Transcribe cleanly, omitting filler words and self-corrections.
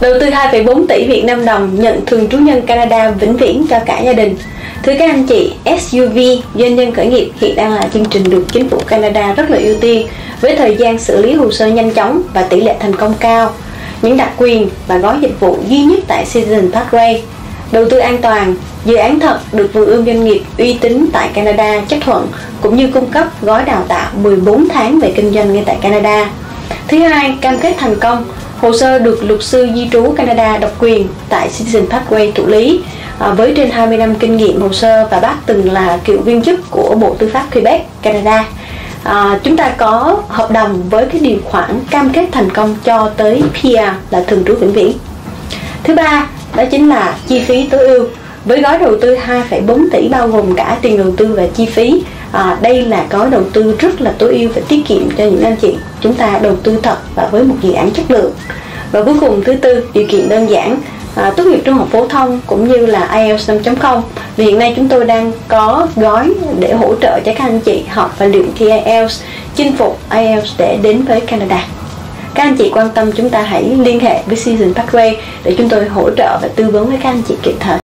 Đầu tư 2,4 tỷ Việt Nam đồng nhận thường trú nhân Canada vĩnh viễn cho cả gia đình. Thưa các anh chị, SUV, doanh nhân khởi nghiệp hiện đang là chương trình được chính phủ Canada rất là ưu tiên với thời gian xử lý hồ sơ nhanh chóng và tỷ lệ thành công cao. Những đặc quyền và gói dịch vụ duy nhất tại Citizen Pathway. Đầu tư an toàn, dự án thật được vườn ươm doanh nghiệp uy tín tại Canada chấp thuận cũng như cung cấp gói đào tạo 14 tháng về kinh doanh ngay tại Canada. Thứ hai, cam kết thành công, hồ sơ được luật sư di trú Canada độc quyền tại Citizen Pathway thụ lý với trên 20 năm kinh nghiệm hồ sơ và bác từng là cựu viên chức của Bộ Tư pháp Quebec Canada. Chúng ta có hợp đồng với cái điều khoản cam kết thành công cho tới PR là thường trú vĩnh viễn. Thứ ba, đó chính là chi phí tối ưu. Với gói đầu tư 2,4 tỷ bao gồm cả tiền đầu tư và chi phí, đây là gói đầu tư rất là tối ưu và tiết kiệm cho những anh chị. Chúng ta đầu tư thật và với một dự án chất lượng. Và cuối cùng thứ tư, điều kiện đơn giản, tốt nghiệp trung học phổ thông cũng như là IELTS 5.0. Vì hiện nay chúng tôi đang có gói để hỗ trợ cho các anh chị học và luyện thi IELTS, chinh phục IELTS để đến với Canada. Các anh chị quan tâm chúng ta hãy liên hệ với Citizen Pathway để chúng tôi hỗ trợ và tư vấn với các anh chị kịp thời.